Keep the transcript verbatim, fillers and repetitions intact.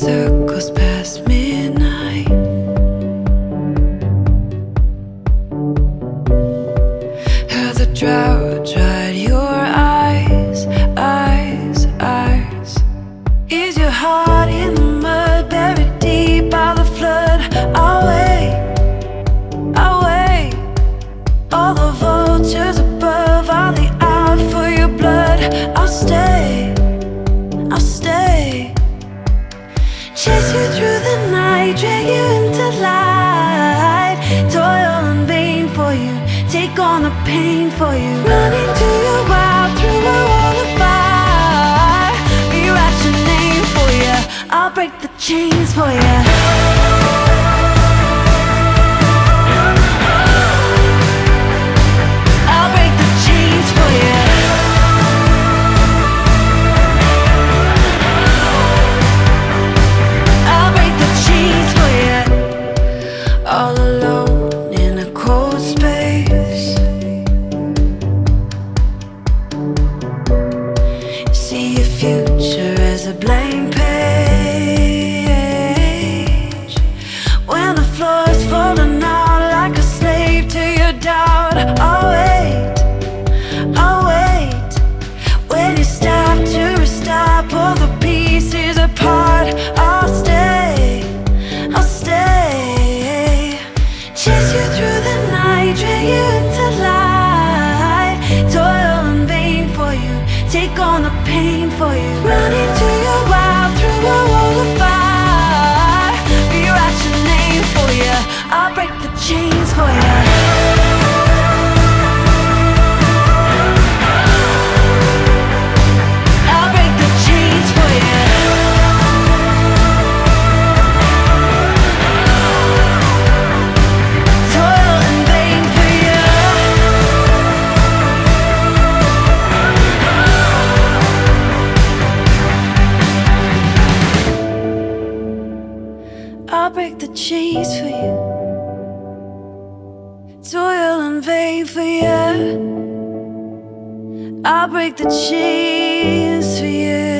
circles past midnight. How the drought dried your eyes, eyes, eyes. Is your heart in the mud, buried deep by the flood? I'll wait, I'll wait. All the vultures above, I'll be out for your blood. I'll stay, I'll stay. Chase you through the night, drag you into light. Toil and vain for you, take on the pain for you. Run into your wild, through a wall of fire. Rewrite your name for you, I'll break the chains for you. I'll break the chains for you.